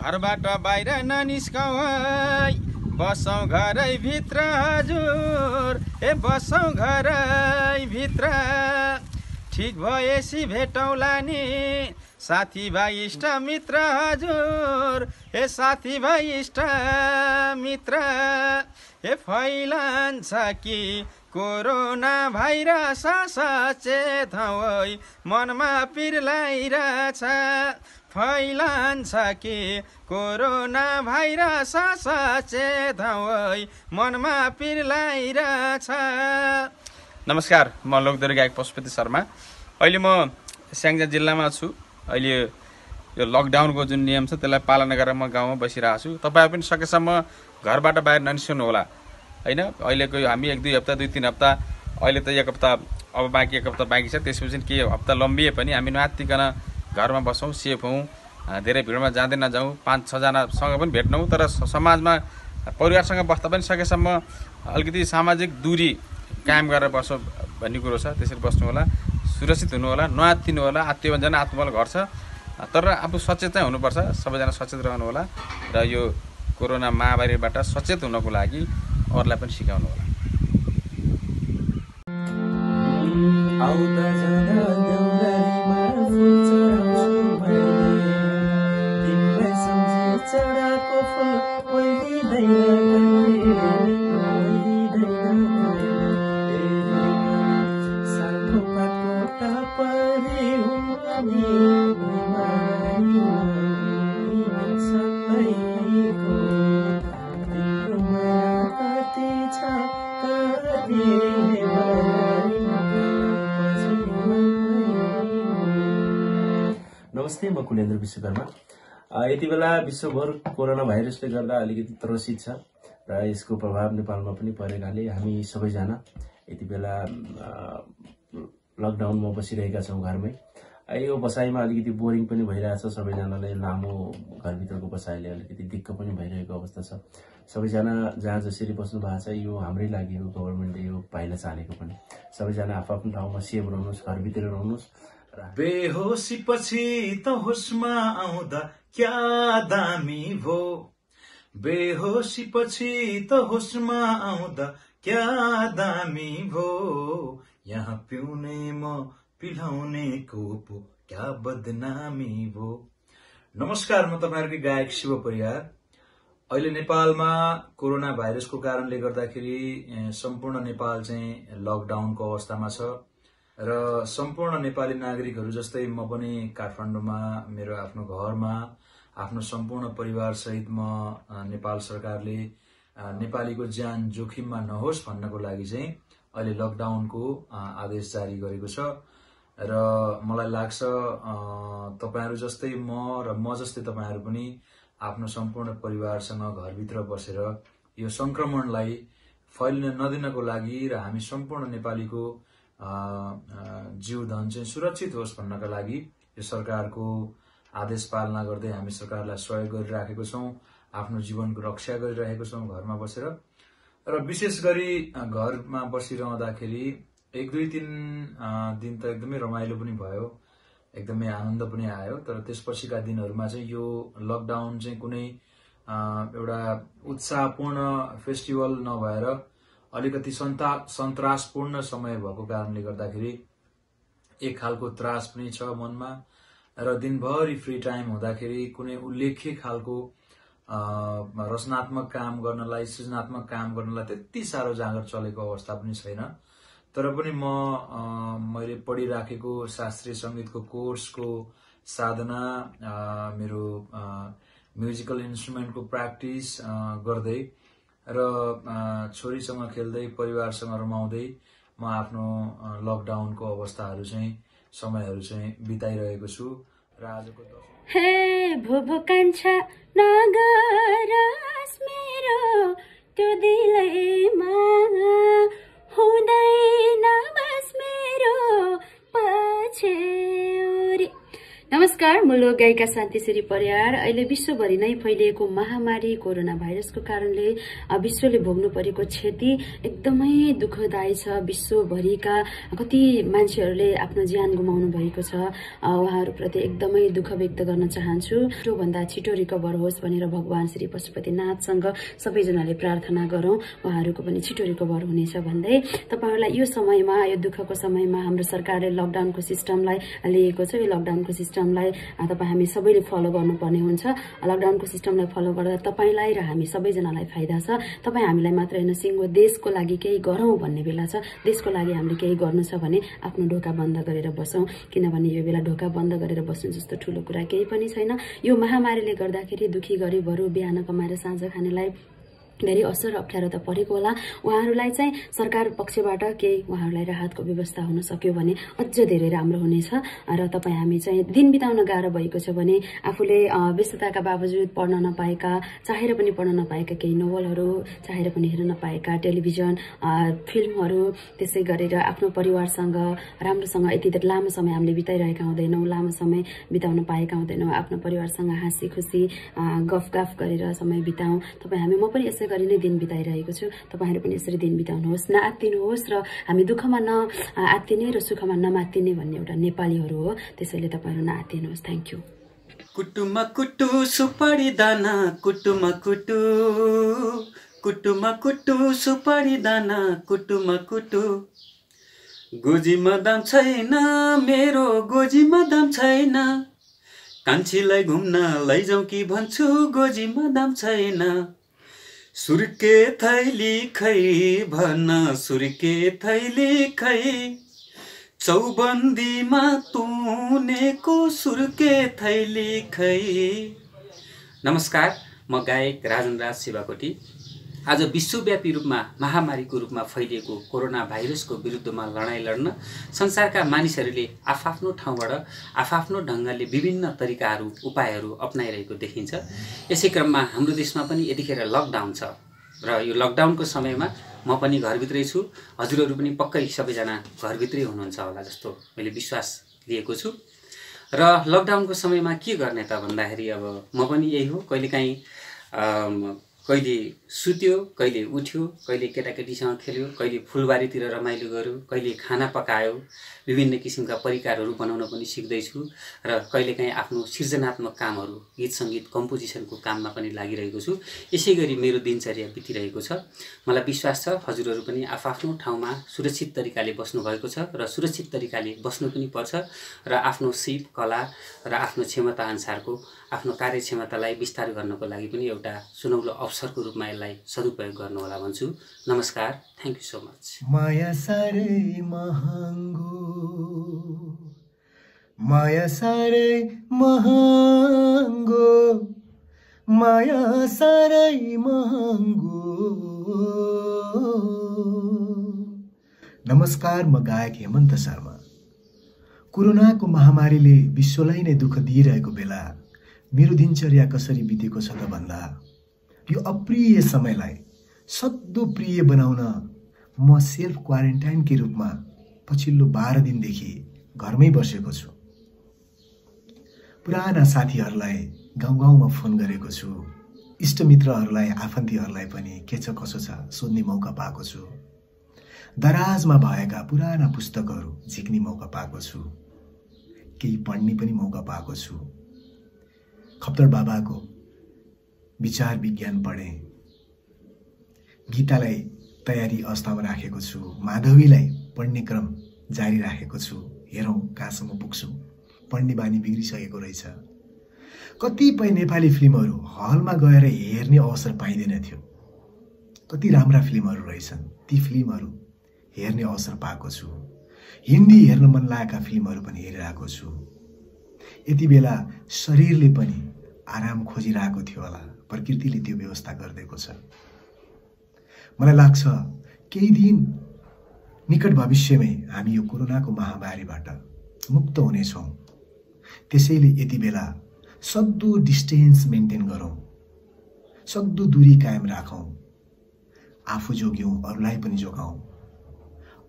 घरबाट बाहिर ननिस्काऊ है, बसौं घरै भित्र हजुर, ए बसौं घरै भित्र। ठीक भएसी भेटौँला नि साथीभाइ इष्ट मित्र हजुर, ए साथीभाइ इष्ट मित्र। ए फैलन्छ कि कोरोना भाइरस, सचेत होइ मनमा पिर लागिरहेछ। फैलन्छ कि कोरोना भाइरस, सचेत होइ मनमा पिर लागिरहेछ। नमस्कार, म लोकदोरी गायक पशुपति शर्मा। अहिले म स्याङ्जा जिल्लामा छु। अहिले यो लकडाउनको जुन नियम छ त्यसलाई पालना गरेर म गाउँमा बसिरहेको छु। तपाईहरू पनि सकेसम्म घरबाट बाहिर ननिस्कनु होला, हैन। अहिलेको हामी एक दुई हप्ता, दुई तीन हप्ता, अहिले त एक हप्ता, अब बाँकी एक हप्ता बाँकी छ, त्यसपछि के हप्ता लम्बिए पनि हामी नआत्तिकन घरमा बसौँ, सेफ हौँ, धेरै भिडमा जाँदै नजाउँ, 5-6जनासँग पनि भेट्नौँ, तर समाजमा परिवारसँग बस्दा पनि सकेसम्म अलिकति सामाजिक दूरी कायम गरेर बसो भन्ने कुरो छ। त्यसरी बस्नु होला, सुरक्षित हुनु होला, नआत्तिनु होला। आत्तियो भने आत्मबल घट्छ, तर आफू सचेत चाहिँ हुनुपर्छ। सबैजना सचेत रहनु होला र यो कोरोना महामारीबाट सचेत हुनको लागि अरूलाई पनि सिकाउनु होला। नमस्ते, म कुलेन्द्र विश्वकर्मा। यति बेला विश्वभर कोरोना भाइरसले गर्दा अलिकति त्रसित छ र यसको प्रभाव नेपालमा पनि परेकाले हामी सबैजना यति बेला लकडाउनमा बसिरहेका छौँ घरमै। यो बसाइमा अलिकति बोरिङ पनि भइरहेछ, सबैजनालाई लामो घरभित्रको बसाइले अलिकति दिक्क पनि भइरहेको अवस्था छ। सबैजना जहाँ जसरी बस्नु भएको छ, यो हाम्रै लागि हो, गभर्मेन्टले यो पाइला चालेको पनि। सबैजना आफ्नो ठाउँमा सेफ रहनुहोस्, घरभित्र रहनुहोस्। बेहोसी पछि त होसमा आउँदा क्या दामी भो, बेहोसी पछि त होसमा आउँदा क्या दामी भो। यहाँ पिउने म पिलाउने कोप क्या बदनामी भो। नमस्कार, म तपाईँहरूकै गायक शिव परियार। अहिले नेपालमा कोरोना भाइरसको कारणले गर्दाखेरि सम्पूर्ण नेपाल चाहिँ लकडाउनको अवस्थामा छ र सम्पूर्ण नेपाली नागरिकहरू जस्तै म पनि काठमाडौँमा मेरो आफ्नो घरमा आफ्नो सम्पूर्ण परिवारसहित म नेपाल सरकारले नेपालीको ज्यान जोखिममा नहोस् भन्नको लागि चाहिँ अहिले लकडाउनको आदेश जारी गरेको छ। र मलाई लाग्छ तपाईहरू जस्तै म जस्तै तपाईहरू पनि आफ्नो सम्पूर्ण परिवारसँग घरभित्र बसेर यो संक्रमणलाई फैलिन नदिनको लागि र हामी सम्पूर्ण नेपालीको जीवधन चाहिँ सुरक्षित होस् भन्नका लागि यो सरकारको आदेश पालना गर्दै हामी सरकारलाई सहयोग गरिराखेको छौँ, आफ्नो जीवनको रक्षा गरिरहेको छौँ घरमा बसेर। र विशेष गरी घरमा बसिरहँदाखेरि 1-2-3 दिन त एकदमै रमाइलो पनि भयो, एकदमै आनन्द पनि आयो, तर त्यसपछिका दिनहरूमा चाहिँ यो लकडाउन चाहिँ कुनै एउटा उत्साहपूर्ण फेस्टिभल नभएर अलिकति सन्तासपूर्ण समय भएको कारणले गर्दाखेरि एक खालको त्रास पनि छ मनमा। र दिनभरि फ्री टाइम हुँदाखेरि कुनै उल्लेख्य खालको रचनात्मक काम गर्नलाई, सृजनात्मक काम गर्नलाई त्यति साह्रो जाँगर चलेको अवस्था पनि छैन। तर पनि मैले पढिराखेको शास्त्रीय सङ्गीतको कोर्सको साधना, मेरो म्युजिकल इन्स्ट्रुमेन्टको प्र्याक्टिस गर्दै र छोरीसँग खेल्दै, परिवारसँग रमाउँदै म आफ्नो लकडाउनको अवस्थाहरू चाहिँ, समयहरू चाहिँ बिताइरहेको छु। र आजको हे भुभुकान्छा नगरस मेरो त्यो दिलैमा, हुँदैन बस मेरो पछि उरी, नमस्कार, म लोकगायिका शान्ति श्री परियार। अहिले विश्वभरि नै फैलिएको महामारी कोरोना भाइरसको कारणले विश्वले भोग्नु परेको क्षति एकदमै दुःखदायी छ। विश्वभरिका कति मान्छेहरूले आफ्नो ज्यान गुमाउनु भएको छ। उहाँहरुप्रति एकदमै दुःख व्यक्त गर्न चाहन्छु। जो भन्दा छिटो रिकभर होस् भनेर भगवान श्री पशुपतिनाथसँग सबैजनाले प्रार्थना गरौं। उहाँहरुको पनि छिटो रिकभर हुनेछ भन्दै तपाईहरुलाई यो समयमा, यो दुःखको समयमा हाम्रो सरकारले लकडाउनको सिस्टमलाई लिएको छ। यो लकडाउनको सिस्टम हामी सबैले फलो गर्नुपर्ने हुन्छ। लकडाउनको सिस्टमलाई फलो गर्दा तपाईलाई र हामी सबैजनालाई फाइदा छ। तपाई हामीलाई मात्र हैन, सिंगो देशको लागि केही गरौं भन्ने बेला छ। देशको लागि हामीले केही गर्नु छ भने आफ्नो ढोका बन्द गरेर बसौं, किनभने यो बेला ढोका बन्द गरेर बस्नु जस्तो ठूलो कुरा केही पनि छैन। यो महामारीले गर्दाखेरि दुखी गरिबहरू, बिहान कमाएर साँझ खानेलाई धेरै असर अप्ठ्यारो त परेको होला। उहाँहरूलाई चाहिँ सरकार पक्षबाट केही उहाँहरूलाई राहतको व्यवस्था हुन सक्यो भने अझ धेरै राम्रो हुनेछ। र तपाई हामी चाहिँ दिन बिताउन गाह्रो भएको छ भने आफूले व्यस्तताका बावजुद पढ्न नपाएका, चाहेर पनि पढ्न नपाएका केही नोभलहरू, चाहेर पनि हेर्न नपाएका टेलिभिजन फिल्महरू, त्यसै गरेर आफ्नो परिवारसँग राम्रोसँग यति लामो समय हामीले बिताइरहेका हुँदैनौँ, लामो समय बिताउन पाएका हुँदैनौँ। आफ्नो परिवारसँग हाँसी खुसी गफगाफ गरेर समय बिताउँ। तपाई हामी, म पनि यसै गरी नै दिन बिताइरहेको छु। तपाईहरु पनि यसरी दिन बिताउनुहोस्, नआत्तिनुहोस् र हामी दुःखमा नआत्तिने र सुखमा नमात्तिने भन्ने एउटा नेपालीहरु हो। त्यसैले तपाईहरु नआत्तिनुहोस्। Thank you. कुटुमा कुटु सुपारी दाना, कुटुमा कुटु, कुटुमा कुटु सुपारी दाना, कुटुमा कुटु। गोजीमा दाम छैन मेरो, गोजीमा दाम छैन, कान्छीलाई घुम्न लैजाऊ कि भन्छु, गोजीमा दाम छैन। सुर्के थैली खै भन, सुर्के थैली खै, चौबन्दीमा तुनेको सुर्के थैली खै। नमस्कार, म गायक राजनराज शिवाकोटी। आज विश्वव्यापी रूपमा महामारीको रूपमा फैलिएको कोरोना भाइरसको विरुद्धमा लडाईँ लड्न संसारका मानिसहरूले आफआफ्नो ठाउँबाट आफआफ्नो ढङ्गले विभिन्न तरिकाहरू, उपायहरू अपनाइरहेको देखिन्छ। यसै क्रममा हाम्रो देशमा पनि यतिखेर लकडाउन छ र यो लकडाउनको समयमा म पनि घरभित्रै छु। हजुरहरू पनि पक्कै सबैजना घरभित्रै हुनुहुन्छ होला जस्तो मैले विश्वास लिएको छु। र लकडाउनको समयमा के गर्ने त भन्दाखेरि अब म पनि यही हो, कहिलेकाहीँ कहिले सुत्यो, कहिले उठ्यो, कहिले केटाकेटीसँग खेल्यो, कहिले फुलबारीतिर रमाइलो गर्यो, कहिले खाना पकायो, विभिन्न किसिमका परिकारहरू बनाउन पनि सिक्दैछु र कहिलेकाहीँ आफ्नो सृजनात्मक कामहरू, गीत सङ्गीत कम्पोजिसनको काममा पनि लागिरहेको छु। यसै गरी मेरो दिनचर्या बितिरहेको छ। मलाई विश्वास छ हजुरहरू पनि आफआफ्नो ठाउँमा सुरक्षित तरिकाले बस्नुभएको छ र सुरक्षित तरिकाले बस्नु पनि पर्छ र आफ्नो सिप, कला र आफ्नो क्षमताअनुसारको आफ्नो कार्यक्षमतालाई विस्तार गर्नको लागि पनि एउटा सुनौलो अवसरको रूपमा यसलाई सदुपयोग गर्नुहोला भन्छु। नमस्कार, थ्यांक यू सो मच। माया सारै महँगो, माया सारै महँगो। नमस्कार, म गायक हेमन्त शर्मा। कोरोनाको महामारीले विश्वलाई नै दुःख दिइरहेको बेला मेरो दिनचर्या कसरी बितेको छ त भन्दा यो अप्रिय समयलाई सद्दो प्रिय बनाउन म सेल्फ क्वारेन्टाइनकै रूपमा पछिल्लो 12 दिनदेखि घरमै बसेको छु। पुराना साथीहरूलाई गाउँ गाउँमा फोन गरेको छु। इष्टमित्रहरूलाई, आफन्तीहरूलाई पनि के छ कसो छ सोध्ने मौका पाएको छु। दराजमा भएका पुराना पुस्तकहरू झिक्ने मौका पाएको छु। केही पढ्ने पनि मौका पाएको छु। खप्तर बाबाको विचार विज्ञान पढेँ। गीतालाई तयारी अवस्थामा राखेको छु। माधवीलाई पढ्ने क्रम जारी राखेको छु। हेरौँ कहाँसम्म पुग्छु। पढ्ने बानी बिग्रिसकेको रहेछ। कतिपय नेपाली फिल्महरू हलमा गएर हेर्ने अवसर पाइँदैन थियो। कति राम्रा फिल्महरू रहेछन्, ती फिल्महरू हेर्ने अवसर पाएको छु। हिन्दी हेर्न मन लागेका फिल्महरू पनि हेरिरहेको छु। यति बेला शरीरले पनि आराम खोजिरहेको थियो होला, प्रकृतिले त्यो व्यवस्था गरिदिएको छ। मलाई लाग्छ केही दिन निकट भविष्यमै हामी यो कोरोनाको महामारीबाट मुक्त हुनेछौँ। त्यसैले यति बेला सक्दो डिस्टेन्स मेन्टेन गरौँ, सक्दो दूरी कायम राखौँ, आफू जोग्यौँ अरूलाई पनि जोगाउँ।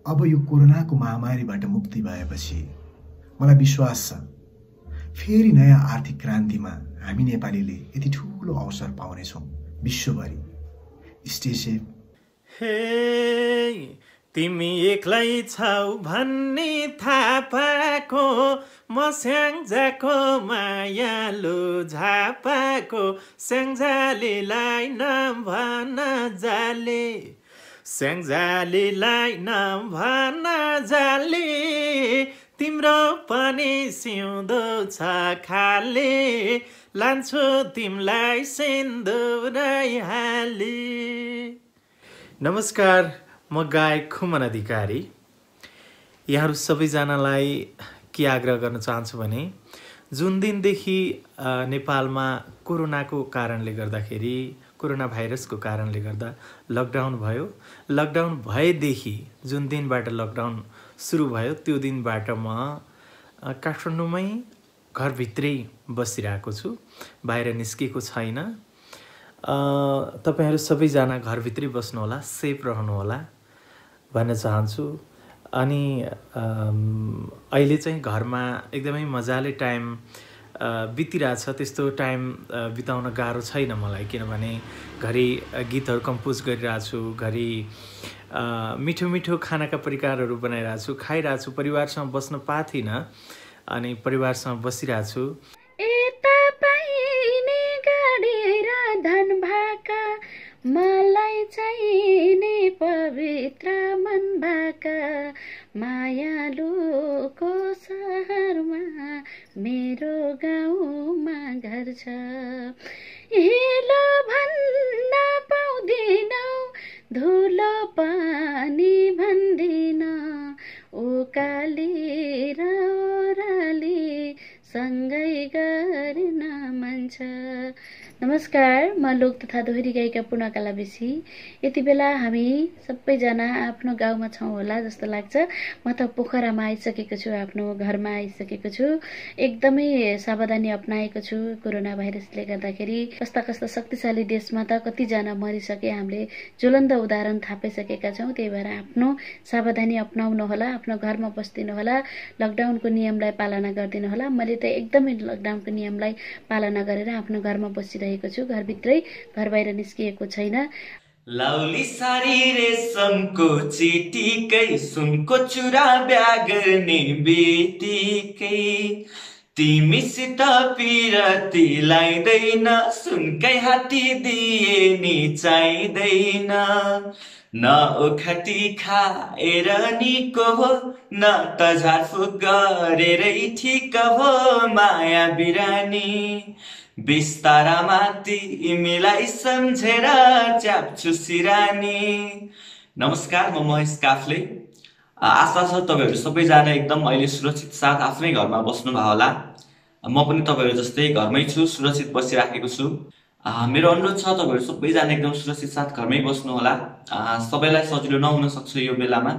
अब यो कोरोनाको महामारीबाट मुक्ति भएपछि मलाई विश्वास छ फेरि नयाँ आर्थिक क्रान्तिमा हामी नेपालीले यति ठुलो अवसर पाउनेछौँ विश्वभरि। Stay safe. हे तिमी एक्लै छौ भन्ने थाहा पाएको, म स्याङ्जाको मायालु झापाको, स्याङ्जालीलाई नभन जाले, स्याङ्जालीलाई नभन जाले, तिम्रो पनि सिउँदो छ खाले, लान्छु तिमीलाई सिन्दुरै हाली। नमस्कार, म गायक खुमन अधिकारी। यहाँहरू सबैजनालाई के आग्रह गर्न चाहन्छु भने, जुन दिनदेखि नेपालमा कोरोनाको कारणले गर्दाखेरि, कोरोना भाइरसको कारणले गर्दा लकडाउन भयो, लकडाउन भएदेखि जुन दिनबाट लकडाउन सुरु भयो त्यो दिनबाट म काठमाडौँमै घरभित्रै बसिरहेको छु, बाहिर निस्केको छैन। तपाईहरू सबैजना घरभित्रै बस्नुहोला, सेफ रहनुहोला भन्न चाहन्छु। अनि अहिले चाहिँ घरमा एकदमै मजाले टाइम बितिरहेछ। त्यस्तो टाइम बिताउन गाह्रो छैन मलाई, किनभने घरि गीतहरू कम्पोज गरिरहेको छु, घरि मिठो मिठो खानाका परिकारहरू बनाइरहेको छु, खाइरहेको छु, परिवारसँग बस्न पाएको थिइनँ अनि परिवारसँग बसिरहेको छु। मलाई चाहिने पवित्र मन भाका, मायालुको सहरमा मेरो गाउँमा घर छ, हेलो भन्न पाउँदिनौ, धुलो पानी भन्दिन, उकाली र ओराली सँगै गर्न मन छ। नमस्कार, म लोक तथा दोहोरी गायिका पूर्णकला बेसी। यति बेला हामी सबैजना आफ्नो गाउँमा छौँ होला जस्तो लाग्छ। म त पोखरामा आइसकेको छु, आफ्नो घरमा आइसकेको छु, एकदमै सावधानी अप्नाएको छु कोरोना भाइरसले गर्दाखेरि। कस्ता कस्ता शक्तिशाली देशमा त कतिजना मरिसके, हामीले ज्वलन्त उदाहरण थापिसकेका छौँ। त्यही भएर आफ्नो सावधानी अप्नाउनु होला, आफ्नो घरमा बस्दिनु होला, लकडाउनको नियमलाई पालना गरिदिनु होला। मैले त एकदमै लकडाउनको नियमलाई पालना गरेर आफ्नो घरमा बसिरहेको छु, घरभित्रै, घर बाहिर निस्किएको छैन। लाउली सारी रेशमको चिटिकै, सुनको चुरा ब्याग गर्ने बित्तिकै, तिमीसित पिरती लाइदैन, सुनकै हाती दिए नि चाहिँदैन, न ओखती खाएर निको हो, न त झारफुक गरेरै ठिक हो, माया बिरानी बिस्तारामा तिमीलाई सम्झेर च्याप्छु सिरानी। नमस्कार, म महेश काफ्ले। आशा छ तपाईँहरू सबैजना एकदम अहिले सुरक्षित साथ आफ्नै घरमा बस्नुभयो होला। म पनि तपाईँहरू जस्तै घरमै छु, सुरक्षित बसिराखेको छु। मेरो अनुरोध छ तपाईँहरू सबैजना एकदम सुरक्षित साथ घरमै बस्नुहोला। सबैलाई सजिलो नहुन सक्छ यो बेलामा,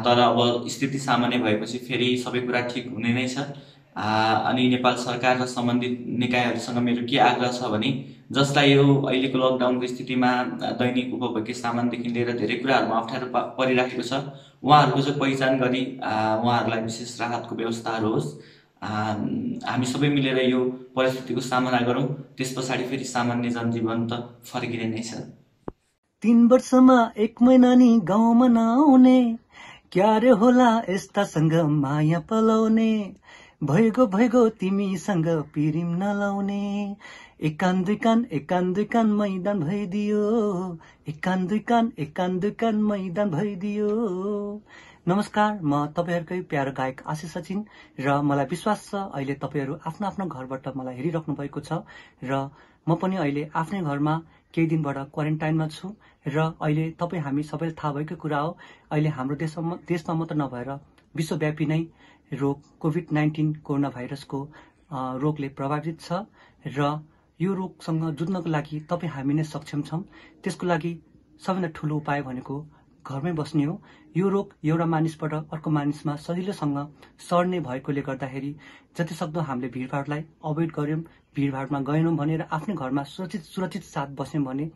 तर अब स्थिति सामान्य भएपछि फेरि सबै कुरा ठिक हुने नै छ। अनि नेपाल सरकार र सम्बन्धित निकायहरूसँग मेरो के आग्रह छ भने, जसलाई यो अहिलेको लकडाउनको स्थितिमा दैनिक उपभोग्य सामानदेखि लिएर धेरै कुराहरूमा अप्ठ्यारो परिराखेको छ, उहाँहरूको चाहिँ पहिचान गरी उहाँहरूलाई विशेष राहतको व्यवस्थाहरू होस्। हामी सबै मिलेर यो परिस्थितिको सामना गरौँ, त्यस पछाडि फेरि सामान्य जनजीवन त फर्किने नै छ। 3 वर्षमा 1 महिना नि गाउँमा नआउने, क्यारे होला यस्तासँग माया पलाउने, भइगो तिमीसँग पिरिम नलाउने, एकान दुई कान मैदान भइदियो, एकान दुई कान मैदान भइदियो। नमस्कार, म तपाईहरूकै प्यारो गायक आशिष सचिन, र मलाई विश्वास छ अहिले तपाईहरू आफ्नो आफ्नो घरबाट मलाई हेरिराख्नु भएको छ, र म पनि अहिले आफ्नै घरमा केही दिनबाट क्वारेन्टाइनमा छु। र अहिले तपाईँ हामी सबैले थाहा भएको कुरा हो, अहिले हाम्रो देशमा मात्र नभएर विश्वव्यापी नै रोग कोभिड-19 कोरोना भाइरसको रोगले प्रभावित छ, र यो रोगसँग जुझ्नको लागि तपाईँ हामी नै सक्षम छौँ। त्यसको लागि सबैभन्दा ठुलो उपाय भनेको घरमै बस्ने हो। यो रोग एउटा मानिसबाट अर्को मानिसमा सजिलोसँग सर्ने भएकोले गर्दाखेरि जतिसक्दो हामीले भिडभाडलाई अभोइड गर्यौँ, भिडभाडमा गएनौँ भनेर आफ्नै घरमा सुरक्षित साथ बस्यौँ भने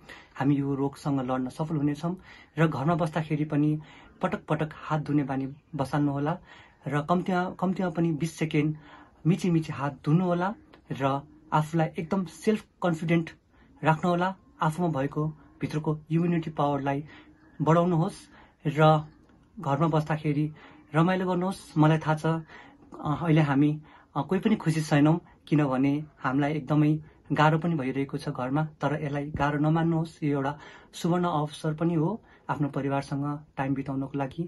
हामी यो रोगसँग लड्न सफल हुनेछौँ। र घरमा बस्दाखेरि पनि पटक पटक हात धुने बानी बसाल्नुहोला, र कम्तीमा पनि 20 सेकेन्ड मिची मिची हात धुनुहोला र आफूलाई एकदम सेल्फ कन्फिडेन्ट राख्नुहोला। आफूमा भएको भित्रको इम्युनिटी पावरलाई बढाउनुहोस् र घरमा बस्दाखेरि रमाइलो गर्नुहोस्। मलाई थाहा छ अहिले हामी कोही पनि खुसी छैनौँ, किनभने हामीलाई एकदमै गाह्रो पनि भइरहेको छ घरमा, तर यसलाई गाह्रो नमान्नुहोस्। यो एउटा सुवर्ण अवसर पनि हो आफ्नो परिवारसँग टाइम बिताउनको लागि।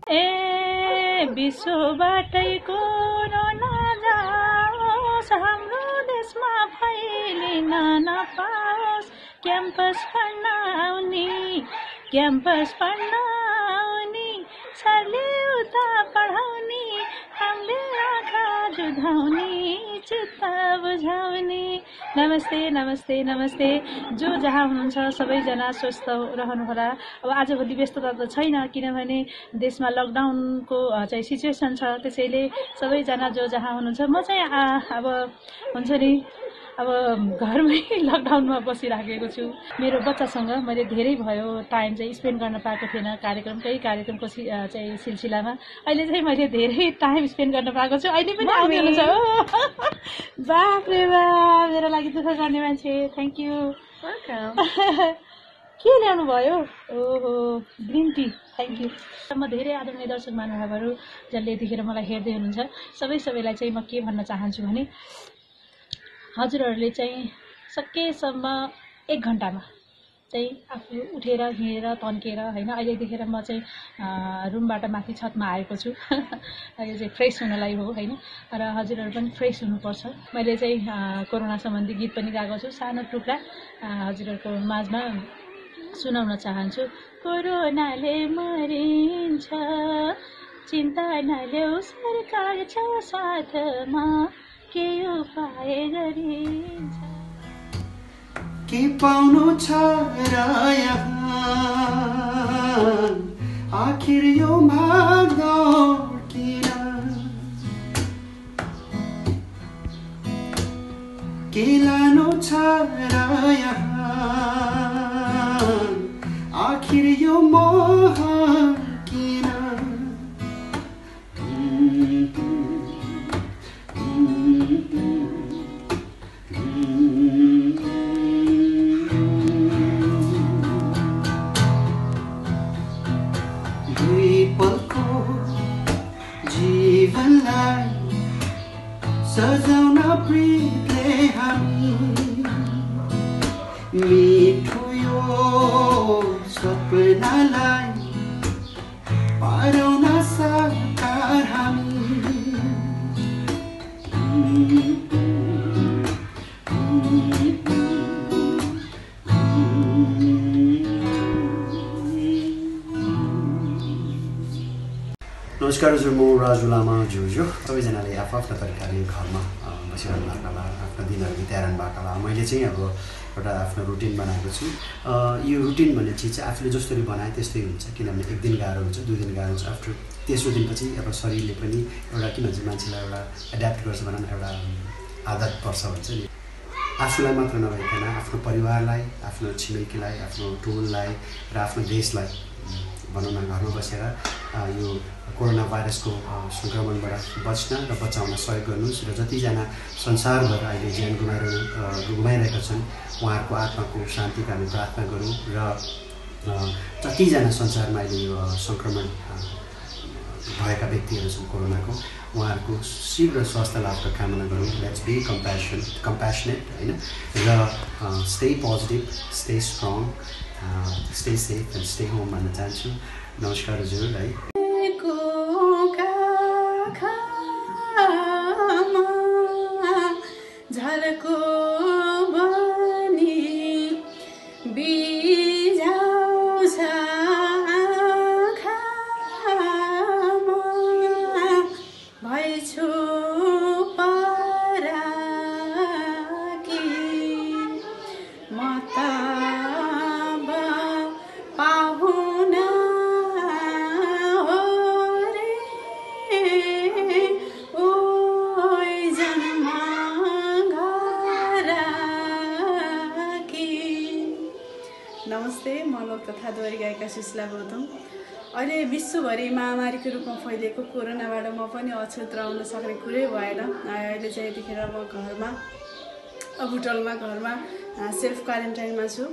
नमस्ते नमस्ते नमस्ते। जो जहाँ हुनुहुन्छ सबैजना स्वस्थ रहनुहोला। अब आजभोलि व्यस्तता त छैन, किनभने देशमा लकडाउनको चाहिँ सिचुएसन छ, त्यसैले सबैजना जो जहाँ हुनुहुन्छ। म चाहिँ अब हुन्छ नि अब घरमै लकडाउनमा बसिराखेको छु। मेरो बच्चासँग मैले धेरै भयो टाइम चाहिँ स्पेन्ड गर्न पाएको थिएन कार्यक्रमको चाहिँ सिलसिलामा। अहिले चाहिँ मैले धेरै टाइम स्पेन्ड गर्न पाएको छु। अहिले पनि आउने हुन्छ हो, बाफ रे बाफ, मेरो लागि दुःख गर्ने मान्छे। Thank you. के ल्याउनु भयो? ओहो, ग्रिन टी। Thank you. म धेरै आदरणीय दर्शक महानुभावहरू जसले यतिखेर मलाई हेर्दै हुनुहुन्छ, सबैलाई चाहिँ म के भन्न चाहन्छु भने हजुरहरूले चाहिँ सकेसम्म एक घन्टामा चाहिँ आफू उठेर हिँडेर तन्केर होइन। अहिले देखेर म चाहिँ रुमबाट माथि छतमा आएको छु यो चाहिँ फ्रेस हुनलाई हो होइन, र हजुरहरू पनि फ्रेस हुनुपर्छ। मैले चाहिँ कोरोना सम्बन्धी गीत पनि गाएको छु, सानो टुक्रा हजुरहरूको माझमा सुनाउन चाहन्छु। कोरोनाले मरिन्छ चिन्ता नल्याऊ, सरकार छ साथमा, के उपाय गरिन्छ, के पाउनु छ र यहाँ आखिर यो भाग्दौड किन, के लानु छ र यहाँ आखिर यो मोह किन। नमस्कार हजुर, म राजु लामा ज्यूज्यू। सबैजनाले आफ्ना तरिकाले घरमा बसिरहनु भएको होला, आफ्ना दिनहरू बिताइरहनु भएको होला। मैले चाहिँ अब एउटा आफ्नो रुटिन बनाएको छु। यो रुटिन भन्ने चिज चाहिँ आफूले जसरी बनाए त्यस्तै हुन्छ, किनभने एक दिन गाह्रो हुन्छ, 2 दिन गाह्रो हुन्छ, आफ्टर तेस्रो दिनपछि एउटा शरीरले पनि एउटा के भन्छ मान्छेलाई एउटा एड्याप्ट गर्छ भनौँ न, एउटा आदत पर्छ भन्छ नि। आफूलाई मात्र नभइकन आफ्नो परिवारलाई, आफ्नो छिमेकीलाई, आफ्नो टोललाई र आफ्नो देशलाई भनौँ न घरमा बसेर यो कोरोना भाइरसको सङ्क्रमणबाट बच्न र बचाउन सहयोग गर्नुहोस्। र जतिजना संसारभर अहिले ज्यान गुमाइरहेका छन् उहाँहरूको आत्माको शान्तिका हामी प्रार्थना गरौँ। र जतिजना संसारमा अहिले यो सङ्क्रमण भएका व्यक्तिहरू छन् कोरोनाको, उहाँहरूको शीघ्र स्वास्थ्य लाभको कामना गरौँ। लेट्स बी कम्प्यासनेट होइन, र stay positive, stay strong, stay safe and stay home भन्न चाहन्छु। नमस्कार हजुर। है सुशीला गौतम। अहिले विश्वभरि महामारी के रूप में फैलिएको कोरोनाबाट म पनि अछुत रहन सक्ने कुरै भएन। अहिले चाहिँ यतिखेर म घरमा होटलमा घरमा सेल्फ क्वारेन्टाइनमा छु।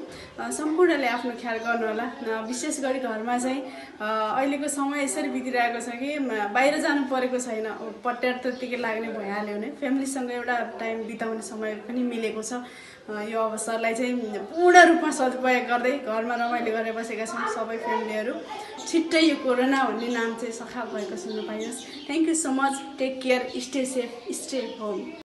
सम्पूर्णले आफ्नो ख्याल गर्नु होला। विशेष गरी घरमा चाहिँ अहिलेको समय यसरी बितिरहेको छ कि बाहिर जानु परेको छैन, पट्यार त्यतिकै लाग्ने भइहाल्यो भने फ्यामिलीसँग एउटा टाइम बिताउने समय पनि मिलेको छ। यो अवसरलाई चाहिँ पूर्ण रूपमा सदुपयोग गर्दै घरमा रमाइलो गरेर बसेका छौँ सबै फ्यामिलीहरू। छिट्टै यो कोरोना भन्ने नाम चाहिँ सखा भएको सुन्न पाइयोस्। Thank you so much. Take care, stay safe, stay home.